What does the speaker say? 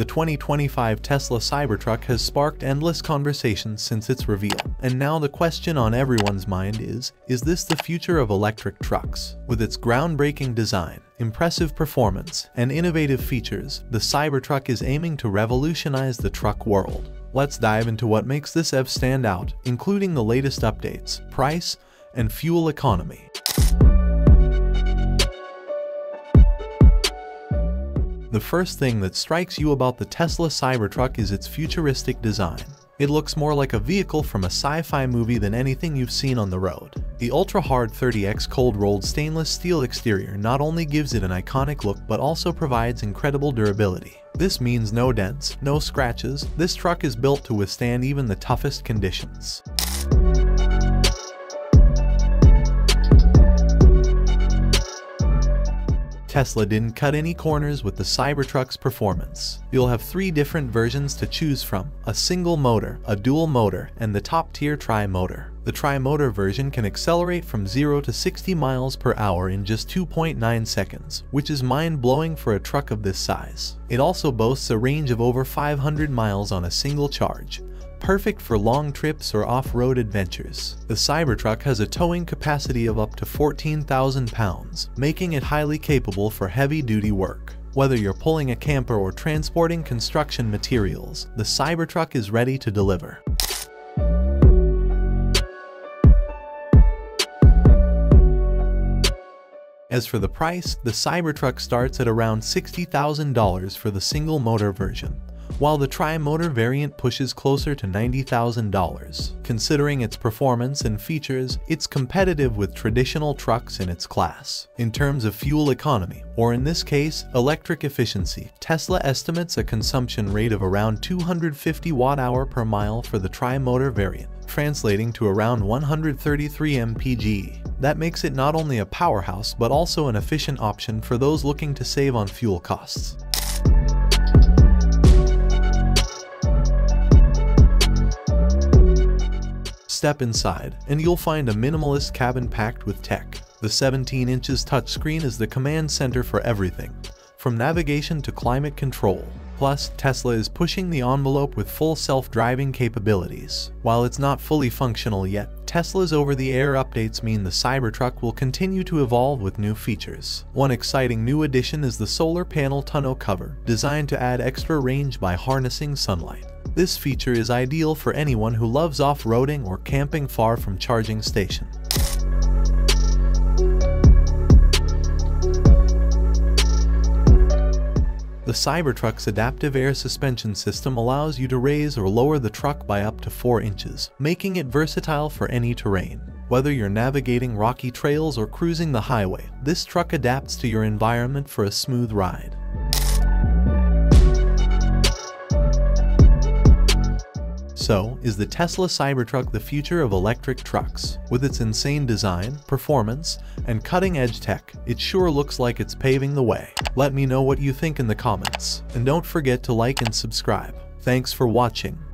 The 2025 Tesla Cybertruck has sparked endless conversations since its reveal. And now the question on everyone's mind is this the future of electric trucks? With its groundbreaking design, impressive performance, and innovative features, the Cybertruck is aiming to revolutionize the truck world. Let's dive into what makes this EV stand out, including the latest updates, price, and fuel economy. The first thing that strikes you about the Tesla Cybertruck is its futuristic design. It looks more like a vehicle from a sci-fi movie than anything you've seen on the road. The ultra-hard 30x cold-rolled stainless steel exterior not only gives it an iconic look but also provides incredible durability. This means no dents, no scratches. This truck is built to withstand even the toughest conditions. Tesla didn't cut any corners with the Cybertruck's performance. You'll have three different versions to choose from: a single motor, a dual motor, and the top-tier tri-motor. The tri-motor version can accelerate from 0 to 60 miles per hour in just 2.9 seconds, which is mind-blowing for a truck of this size. It also boasts a range of over 500 miles on a single charge, perfect for long trips or off-road adventures. The Cybertruck has a towing capacity of up to 14,000 pounds, making it highly capable for heavy-duty work. Whether you're pulling a camper or transporting construction materials, the Cybertruck is ready to deliver. As for the price, the Cybertruck starts at around $60,000 for the single-motor version, while the tri-motor variant pushes closer to $90,000. Considering its performance and features, it's competitive with traditional trucks in its class. In terms of fuel economy, or in this case, electric efficiency, Tesla estimates a consumption rate of around 250 watt-hour per mile for the tri-motor variant, translating to around 133 mpg. That makes it not only a powerhouse but also an efficient option for those looking to save on fuel costs. Step inside, and you'll find a minimalist cabin packed with tech. The 17 inches touchscreen is the command center for everything, from navigation to climate control. Plus, Tesla is pushing the envelope with full self-driving capabilities. While it's not fully functional yet, Tesla's over-the-air updates mean the Cybertruck will continue to evolve with new features. One exciting new addition is the solar panel tonneau cover, designed to add extra range by harnessing sunlight. This feature is ideal for anyone who loves off-roading or camping far from charging stations. The Cybertruck's adaptive air suspension system allows you to raise or lower the truck by up to 4 inches, making it versatile for any terrain. Whether you're navigating rocky trails or cruising the highway, this truck adapts to your environment for a smooth ride. So, is the Tesla Cybertruck the future of electric trucks? With its insane design, performance, and cutting-edge tech, it sure looks like it's paving the way. Let me know what you think in the comments, and don't forget to like and subscribe. Thanks for watching.